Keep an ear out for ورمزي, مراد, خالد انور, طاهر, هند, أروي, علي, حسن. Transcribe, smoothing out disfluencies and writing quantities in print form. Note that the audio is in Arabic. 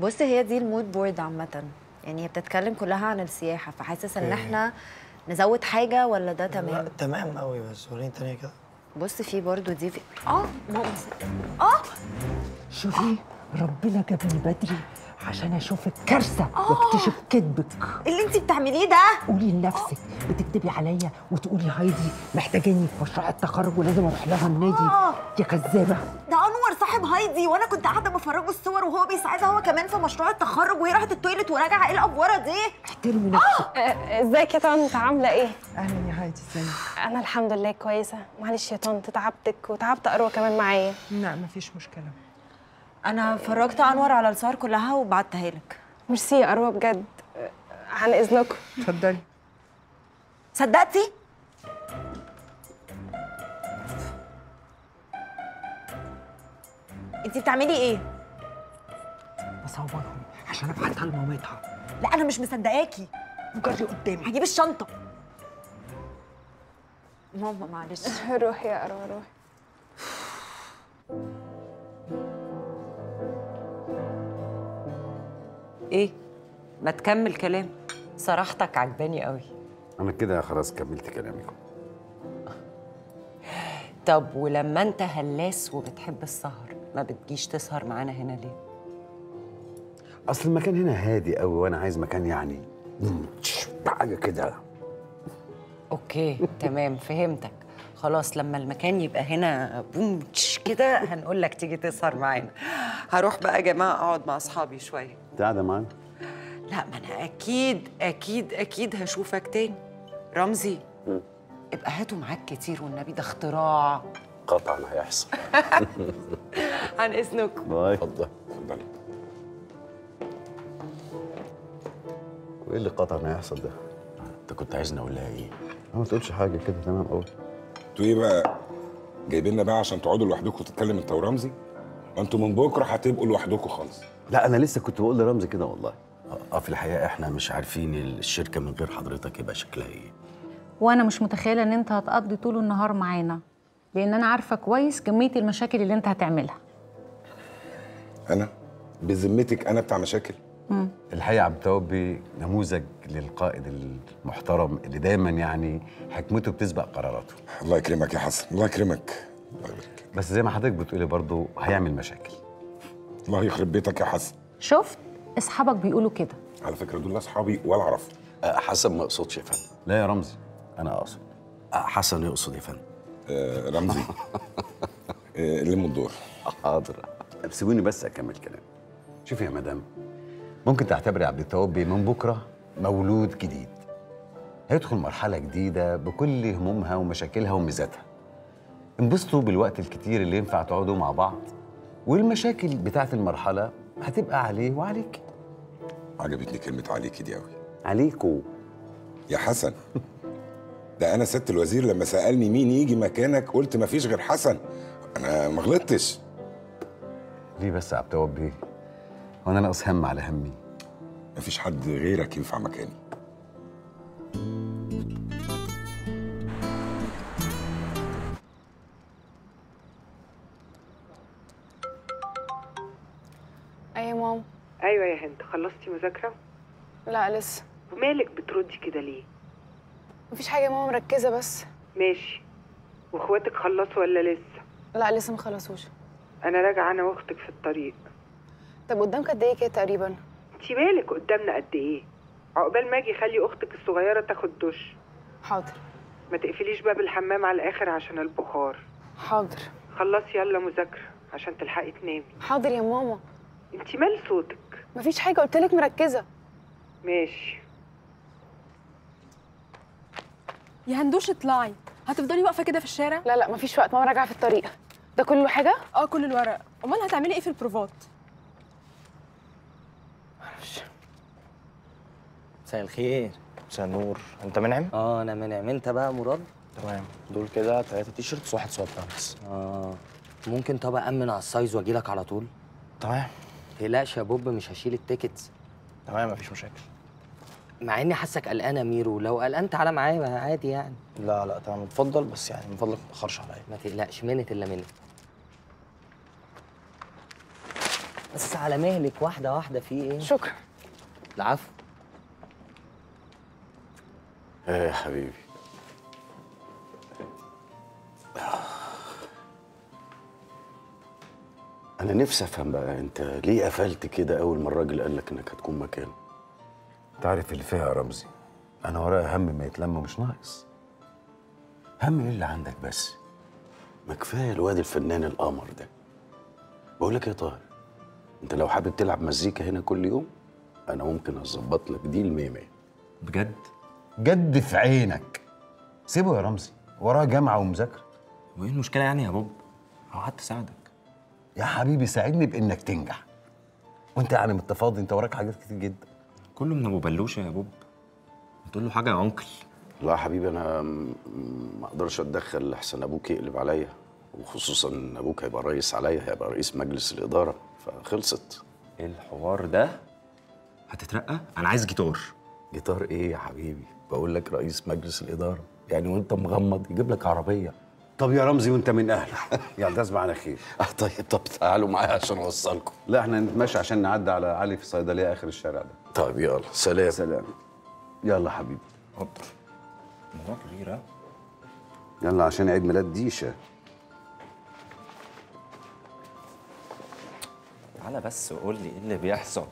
بص هي دي المود بورد عامة، يعني هي بتتكلم كلها عن السياحة، فحاسس ان احنا نزود حاجة ولا ده تمام؟ لا تمام قوي، بس وريني تانية كده. بص في برضه دي في شوفي ربنا جابني بدري عشان اشوف الكارثه واكتشف كذبك اللي انت بتعمليه ده. قولي لنفسك بتكدبي عليا وتقولي هايدي محتاجاني في مشروع التخرج ولازم اروح لها النادي. يا كذابه، ده انور صاحب هايدي وانا كنت قاعده بفرجه الصور وهو بيساعدها هو كمان في مشروع التخرج وهي راحت التويلت وراجعه. ايه الافوره دي؟ احترمي نفسك. ازيك يا طنط، عامله ايه؟ اهلا يا هايدي، ازيك؟ انا الحمد لله كويسه. معلش يا طنط تعبتك وتعبت اروى كمان معايا. لا مفيش مشكله، أنا فرجت أنور على الصور كلها وبعتها لك. ميرسي يا أروى بجد، عن إذنكم. اتفضلي. صدقتي؟ أنتِ بتعملي إيه؟ بصورهم عشان أبعتها لمامتها. لا أنا مش مصدقاكي. مجري قدامي. هجيب الشنطة. ماما معلش. روحي يا أروى روحي. ايه؟ ما تكمل كلام، صراحتك عجباني قوي. انا كده خلاص كملت كلامكم. طب ولما انت هلاس وبتحب السهر ما بتجيش تسهر معانا هنا ليه؟ اصل المكان هنا هادي قوي وانا عايز مكان يعني حاجه كده. اوكي تمام فهمتك خلاص. لما المكان يبقى هنا بومتش كده هنقول لك تيجي تسهر معانا. هروح بقى يا جماعه اقعد مع اصحابي شويه. انت قاعده معايا؟ لا ما انا اكيد اكيد اكيد هشوفك تاني. رمزي ابقى هاته معاك كتير والنبي، ده اختراع قطعا هيحصل. عن اذنكم. باي. اتفضل اتفضل. وايه اللي قطعا هيحصل ده؟ انت كنت عايزني اقول لها ايه؟ ما تقولش حاجه كده. تمام قوي. انتوا ايه بقى؟ جايبيننا بقى عشان تقعدوا لوحدكم وتتكلم انت ورمزي؟ انتوا من بكره هتبقوا لوحدكم خالص. لا انا لسه كنت بقول لرمزي كده والله. في الحقيقه احنا مش عارفين الشركه من غير حضرتك يبقى شكلها ايه. وانا مش متخيله ان انت هتقضي طول النهار معانا، لان انا عارفه كويس كميه المشاكل اللي انت هتعملها. انا بذمتك انا بتاع مشاكل؟ الحقيقه عبد التواب نموذج للقائد المحترم اللي دايما يعني حكمته بتسبق قراراته. الله يكرمك يا حسن، الله يكرمك. بس زي ما حضرتك بتقولي برضه هيعمل مشاكل. الله يخرب بيتك يا حسن. شفت اصحابك بيقولوا كده. على فكره دول لا اصحابي ولا اعرفهم. حسن ما يقصدش يا فندم. لا يا رمزي انا اقصد. حسن يقصد يا فندم. رمزي لم الدور. حاضر سيبوني بس اكمل كلام. شوفي يا مدام، ممكن تعتبري عبد التواب من بكره مولود جديد هيدخل مرحله جديده بكل همومها ومشاكلها وميزاتها. انبسطوا بالوقت الكتير اللي ينفع تقعدوا مع بعض، والمشاكل بتاعت المرحله هتبقى عليه وعليك. عجبتني كلمه عليكي دي قوي. عليكو يا حسن. ده انا سياده الوزير لما سالني مين يجي مكانك قلت مفيش غير حسن، انا ما غلطتش. ليه بس يا عبد التواب بيه؟ هو انا ناقص هم على همي؟ مفيش حد غيرك ينفع مكاني. ايوه يا هند، خلصتي مذاكره؟ لا لسه. ومالك بتردي كده ليه؟ مفيش حاجه يا ماما، مركزه بس. ماشي. واخواتك خلصوا ولا لسه؟ لا لسه ما خلصوش. انا راجعه انا واختك في الطريق. طب قدامك قد ايه كده تقريبا؟ انتي بالك قدامنا قد ايه؟ عقبال ما اجي خلي اختك الصغيره تاخد دش. حاضر. ما تقفليش باب الحمام على الاخر عشان البخار. حاضر. خلصي يلا مذاكره عشان تلحقي تنامي. حاضر يا ماما. انتي مال صوتك؟ مفيش حاجة، قلتلك مركزة. ماشي يا هندوش. اطلعي، هتفضلي واقفة كده في الشارع؟ لا لا مفيش وقت، ماما راجعة في الطريق. ده كله حاجة؟ كل الورق. امال هتعملي ايه في البروفات؟ معرفش. مساء الخير. مساء النور. انت منعم؟ انا منعم. انت بقى مراد؟ تمام. دول كده 3 تيشيرتس وواحد صوت بس. ممكن طب أأمن على السايز واجيلك على طول؟ تمام. تقلقش يا بوب، مش هشيل التيكتس. تمام مفيش مشاكل. مع اني حاسك قلقانه ميرو، لو قلقان تعالى معايا عادي يعني. لا لا تمام اتفضل، بس يعني من فضلك ما تاخرش عليا. ما تقلقش، منت الا منت. بس على مهلك، واحدة واحدة. في ايه؟ شكرا. العفو. ايه يا حبيبي، أنا نفسي أفهم بقى، أنت ليه قفلت كده أول ما الراجل قال لك إنك هتكون مكانه؟ أنت عارف اللي فيها يا رمزي، أنا ورايا هم ما يتلم، مش ناقص. هم إيه اللي عندك بس؟ ما كفاية الواد الفنان القمر ده. بقول لك يا طاهر، أنت لو حابب تلعب مزيكا هنا كل يوم، أنا ممكن أظبط لك دي الميمية. بجد؟ جد في عينك. سيبه يا رمزي، وراه جامعة ومذاكرة. وإيه المشكلة يعني يا بوب؟ أو حتى ساعدك. يا حبيبي ساعدني بإنك تنجح، وأنت يعني متفاضي، أنت وراك حاجات كتير جدا. كله من أبو بلوشة يا بوب، هتقول له حاجة يا أنكل. لا يا حبيبي، أنا ما أقدرش أتدخل لحسن أبوك يقلب عليا، وخصوصاً إن أبوك هيبقى رئيس عليا، هيبقى رئيس مجلس الإدارة، فخلصت. إيه الحوار ده؟ هتترقى؟ أنا عايز جيتار. جيتار إيه يا حبيبي؟ بقول لك رئيس مجلس الإدارة، يعني وأنت مغمض يجيب لك عربية. طب يا رمزي وانت من اهله، يعني تسمع على خير. طيب تعالوا معايا عشان اوصلكم. لا احنا نتمشى عشان نعدي على علي في الصيدليه اخر الشارع ده. طيب يلا، سلام. سلام. يلا حبيبي. اتفضل. الموضوع كبير ها؟ يلا عشان عيد ميلاد ديشه. تعالى بس وقول لي ايه اللي بيحصل.